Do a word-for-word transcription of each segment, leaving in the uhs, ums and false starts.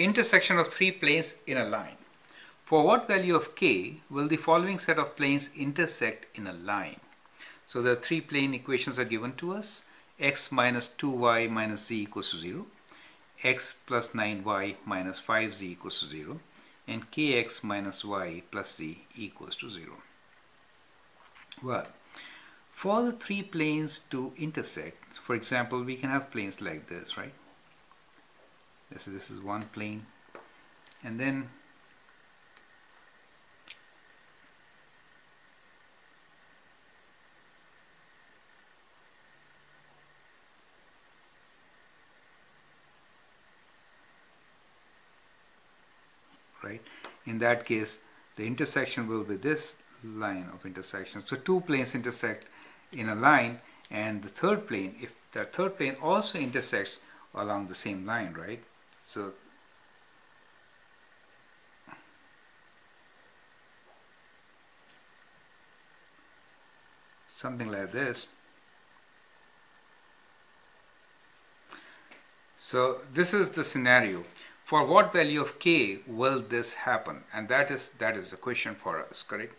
intersection of three planes in a line. For what value of k will the following set of planes intersect in a line? So the three plane equations are given to us. X minus two y minus z equals to zero, x plus nine y minus five z equals to zero, and kx minus y plus z equals to zero. Well, for the three planes to intersect, for example, we can have planes like this, right? This is, this is one plane, and then right, in that case the intersection will be this line of intersection. So two planes intersect in a line, and the third plane, if the third plane also intersects along the same line, right? So something like this. So this is the scenario. For what value of k will this happen? And that is that is the question for us, correct?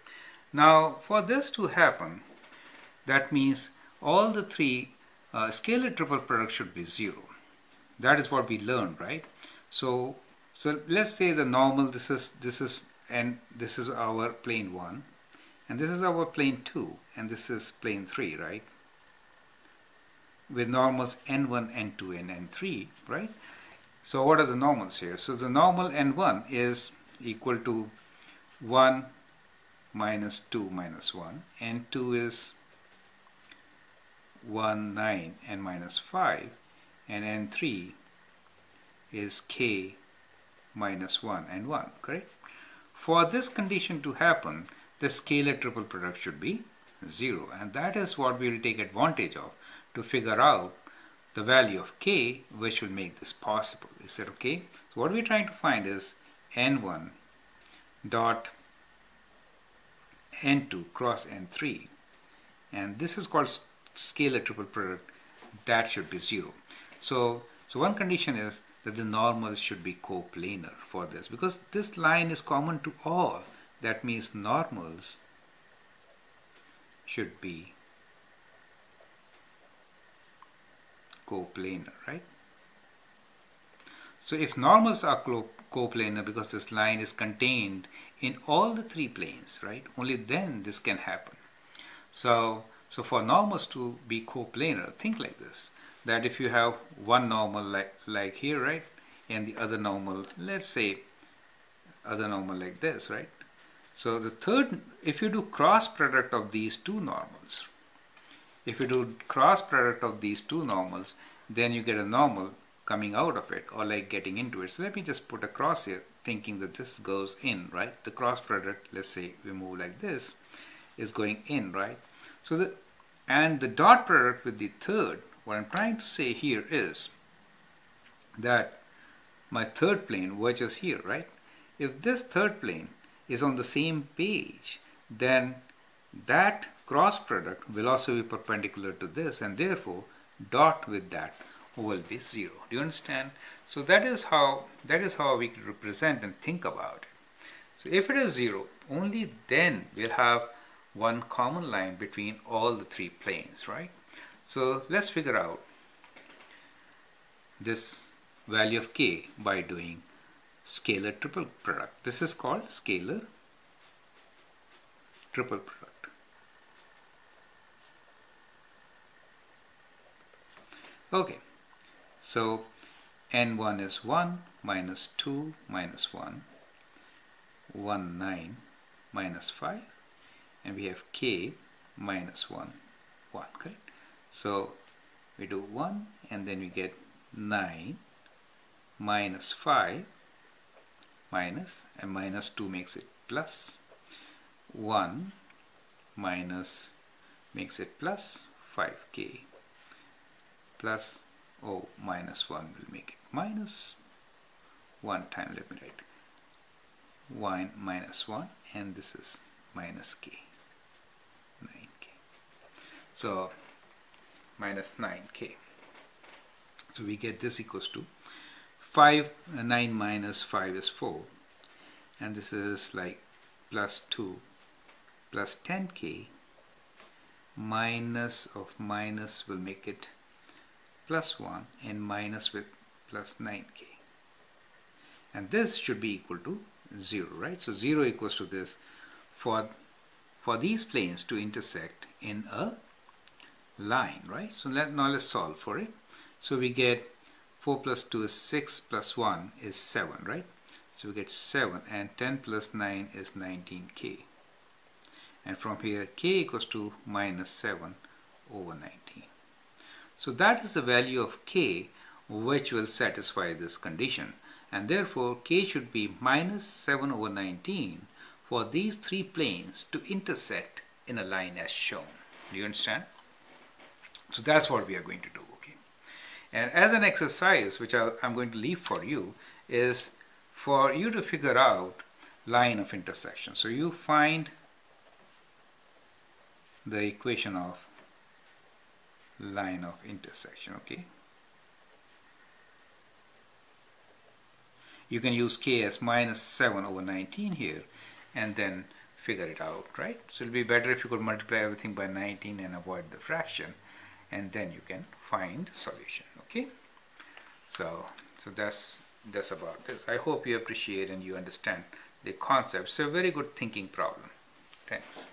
Now, for this to happen, that means all the three uh, scalar triple products should be zero. That is what we learned, right? So, so let's say the normal. This is this is and this is our plane one, and this is our plane two, and this is plane three, right? With normals n one, n two, and n three, right? So what are the normals here? So the normal n one is equal to one minus two minus one. n two is one, nine, n minus five. And n three is k minus one and one, correct? For this condition to happen, the scalar triple product should be zero. And that is what we will take advantage of to figure out the value of k, which will make this possible. Is that okay? So what we're trying to find is n one dot n two cross n three, and this is called scalar triple product. That should be zero. So, so one condition is that the normal should be coplanar for this, because this line is common to all. That means normals should be coplanar, right? So if normals are coplanar, because this line is contained in all the three planes, right, only then this can happen. So, so for normals to be coplanar, think like this, that if you have one normal like, like here, right, and the other normal, let's say other normal like this, right? So the third, if you do cross product of these two normals, if you do cross product of these two normals, then you get a normal coming out of it, or like getting into it. So let me just put a cross here, thinking that this goes in, right? The cross product, let's say we move like this, is going in, right? So the, and the dot product with the third, what I'm trying to say here is that my third plane, which is here, right? If this third plane is on the same page, then that cross product will also be perpendicular to this, and therefore dot with that will be zero. Do you understand? So that is how that is how we can represent and think about it. So if it is zero, only then we'll have one common line between all the three planes, right? So let's figure out this value of k by doing scalar triple product. This is called scalar triple product. Okay, so n one is one minus two minus one, one, nine minus five, and we have k minus one, one, correct? So we do one, and then we get nine minus five minus, and minus two makes it plus, one minus makes it plus five k plus, oh, minus one will make it minus one time, let me write one minus one, and this is minus k, nine k. So minus nine k. So we get this equals to five, uh, nine minus five is four, and this is like plus two plus ten K, minus of minus will make it plus one, and minus with plus nine K, and this should be equal to zero, right? So zero equals to this for for these planes to intersect in a line, right? So let, now let's solve for it. So we get four plus two is six plus one is seven, right? So we get seven, and ten plus nine is nineteen K, and from here K equals to minus seven over nineteen. So that is the value of K which will satisfy this condition, and therefore K should be minus seven over nineteen for these three planes to intersect in a line as shown. Do you understand? So that's what we are going to do, okay? And as an exercise which I'll, I'm going to leave for you is for you to figure out line of intersection. So you find the equation of line of intersection, okay? You can use K as minus seven over nineteen here and then figure it out, right? So it'll be better if you could multiply everything by nineteen and avoid the fraction, and then you can find the solution, okay? So, so that's, that's about this. I hope you appreciate and you understand the concept. So a very good thinking problem. Thanks.